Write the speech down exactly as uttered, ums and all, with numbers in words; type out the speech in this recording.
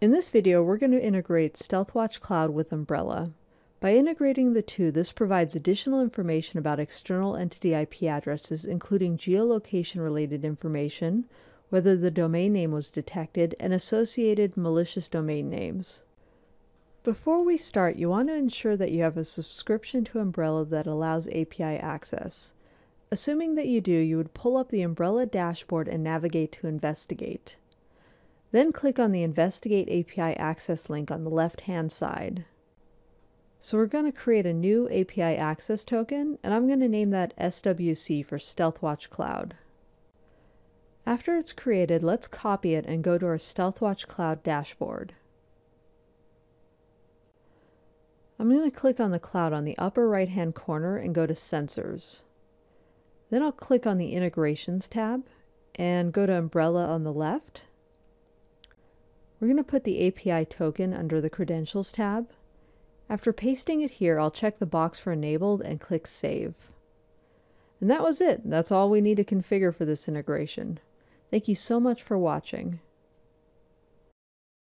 In this video, we're going to integrate Stealthwatch Cloud with Umbrella. By integrating the two, this provides additional information about external entity I P addresses, including geolocation-related information, whether the domain name was detected, and associated malicious domain names. Before we start, you want to ensure that you have a subscription to Umbrella that allows A P I access. Assuming that you do, you would pull up the Umbrella dashboard and navigate to Investigate. Then click on the Investigate A P I Access link on the left-hand side. So we're going to create a new A P I Access token, and I'm going to name that S W C for Stealthwatch Cloud. After it's created, let's copy it and go to our Stealthwatch Cloud dashboard. I'm going to click on the cloud on the upper right-hand corner and go to Sensors. Then I'll click on the Integrations tab and go to Umbrella on the left. We're going to put the A P I token under the Credentials tab. After pasting it here, I'll check the box for Enabled and click Save. And that was it. That's all we need to configure for this integration. Thank you so much for watching.